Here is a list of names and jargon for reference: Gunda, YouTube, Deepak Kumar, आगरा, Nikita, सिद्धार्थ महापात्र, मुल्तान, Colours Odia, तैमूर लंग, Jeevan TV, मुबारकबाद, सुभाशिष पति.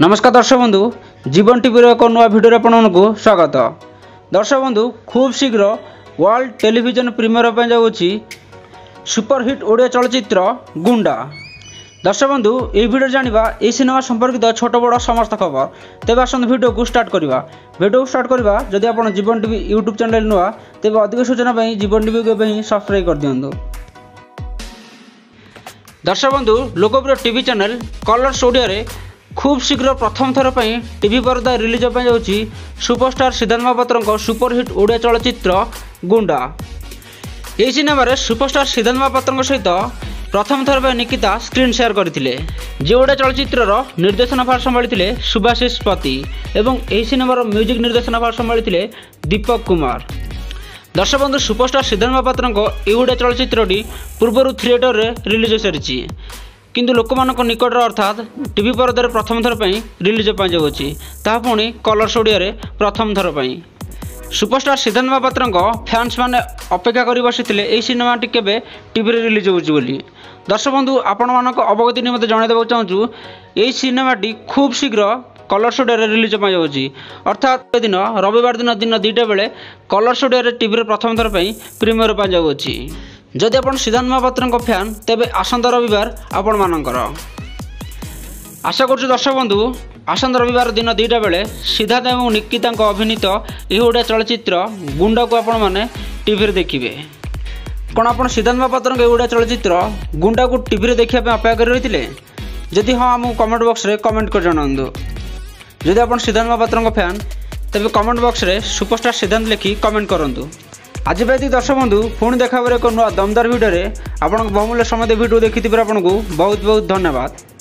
नमस्कार दर्शक बंधु जीवन टीवी एक नया भिडियो आपको स्वागत। दर्शक बंधु खूब शीघ्र वर्ल्ड टेलीविजन प्रीमियर पर जाऊँगी सुपरहिट ओडिया चलचित्र गुंडा। दर्शक बंधु ये भिडियो जाना यह सिनेमा संपर्कित छोट बड़ समस्त खबर। तेज आसत भिडियो स्टार्ट करवा। भिडियो स्टार्ट करवा जदि आप जीवन टीवी यूट्यूब चैनल नुआ तेज अधिक सूचना जीवन टीवी को सब्सक्राइब कर दिंतु। दर्शक बंधु लोकप्रिय टीवी चैनल कलर्स ओडिया रे खूब शीघ्र प्रथम थर पर टीवी पर्दा रिलीज हो जाउची सुपरस्टार सिद्धार्थ महापात्र सुपरहिट ओडिया चलचित्र गुंडा। यह सिनेमा रे सुपरस्टार सिद्धार्थ महापात्र सहित प्रथम थर पर निकिता स्क्रीन शेयर करथिले। जे ओडिया चलचित्रर निर्देशन भार संभाली सुभाशिष पति एवं यह सिनेमार म्यूजिक निर्देशन भार संभाली दीपक कुमार। दर्शक बंधु सुपरस्टार सिद्धार्थ महापात्र ओडिया चलचित्रटी पूर्व थिएटर रे रिलीज हो सारी किंतु लोक निकट अर्थात टीवी पर्दार प्रथम थर पर रिलीज होगी ता पुणी कलर्स ओडिया रे प्रथम थर पर। सुपरस्टार सिद्धार्थ महापात्र फैंस मैंने अपेक्षा कर बसते यह सिनेमा केवे टीवी रिलीज होगी। दर्शक बंधु आपण मान अवगति निमित्त जनईदेक चाहूँ यह सिनेमाटी खूब शीघ्र कलर्स ओडिया रिलीज होगी अर्थात दिन रविवार दिन दिन दुईटा बेले कलर्स ओडिया टीवी प्रथम थर पर प्रीमियर पा जाऊँगी। जदि आप सिद्धार्थ महापात्र फैन तेबे आसंता रविवार आपण मानकर आशा कर। दर्शक बंधु आसंता रविवार दिन दुईटा बेले सिद्धार्थ एवं निकिता अभिनीत यह ओडिया चलचित्र गुंडा को आपण माने टीवी देखिबे। कौन आप सिद्धार्थ महापात्र यह ओडिया चलचित्र गुंडा को टीवी देखा अपेक्षा कर रही है? जदि हाँ आमको कमेंट बॉक्स रे कमेंट कर जणांदो। जदि आप सिद्धार्थ महापात्र फैन तेबे कमेंट बॉक्स रे सुपरस्टार सिद्धार्थ लिखि कमेंट करंतु। आज पे दर्शक बंधु पुणी देखा एक नया दमदार भिडियो में आपमूल्य समय भिडियो देखी आपको बहुत बहुत धन्यवाद।